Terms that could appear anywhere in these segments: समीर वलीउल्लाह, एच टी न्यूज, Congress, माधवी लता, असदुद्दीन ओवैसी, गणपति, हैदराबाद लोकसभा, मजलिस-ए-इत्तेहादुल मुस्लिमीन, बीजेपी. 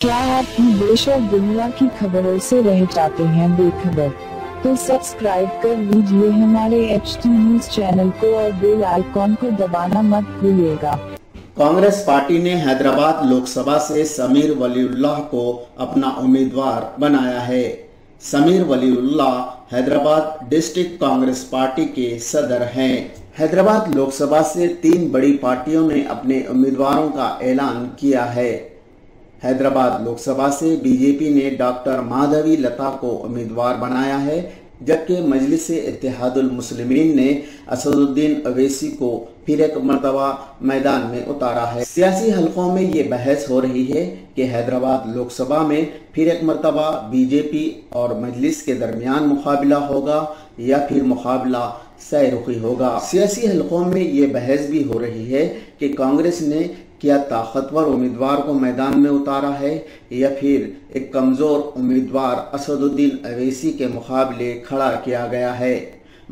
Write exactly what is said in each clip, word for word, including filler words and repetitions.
क्या आप ही देश और दुनिया की खबरों से रह जाते हैं बेखबर? तो सब्सक्राइब कर लीजिए हमारे एच टी न्यूज चैनल को और बेल आइकॉन को दबाना मत भूलिएगा। कांग्रेस पार्टी ने हैदराबाद लोकसभा से समीर वलीउल्लाह को अपना उम्मीदवार बनाया है। समीर वलीउल्लाह हैदराबाद डिस्ट्रिक्ट कांग्रेस पार्टी के सदर हैं। हैदराबाद लोकसभा से तीन बड़ी पार्टियों ने अपने उम्मीदवारों का ऐलान किया है। हैदराबाद लोकसभा से बीजेपी ने डॉक्टर माधवी लता को उम्मीदवार बनाया है, जबकि मजलिस-ए-इत्तेहादुल मुस्लिमीन ने असदुद्दीन ओवैसी को फिर एक मरतबा मैदान में उतारा है। सियासी हलकों में ये बहस हो रही है कि हैदराबाद लोकसभा में फिर एक मरतबा बीजेपी और मजलिस के दरमियान मुकाबला होगा या फिर मुकाबला सह रुखी होगा। सियासी हलकों में ये बहस भी हो रही है कि कांग्रेस ने क्या ताकतवर उम्मीदवार को मैदान में उतारा है या फिर एक कमज़ोर उम्मीदवार असदुद्दीन ओवैसी के मुकाबले खड़ा किया गया है।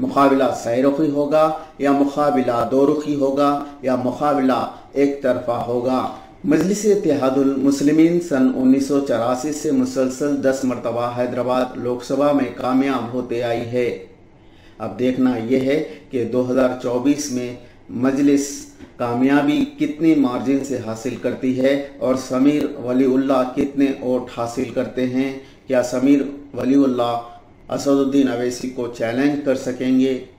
मुकाबला सैरुखी होगा या मुकाबला दो रुखी होगा या मुकाबला एक तरफा होगा। मजलिस-ए-इत्तेहादुल मुस्लिमीन सन उन्नीस सौ चौरासी से मुसलसल दस मरतबा हैदराबाद लोकसभा में कामयाब होते आई है। अब देखना यह है कि दो हजार चौबीस में मजलिस कामयाबी कितने मार्जिन से हासिल करती है और समीर वलीउल्लाह कितने वोट हासिल करते हैं। क्या समीर वलीउल्लाह असदुद्दीन ओवैसी को चैलेंज कर सकेंगे?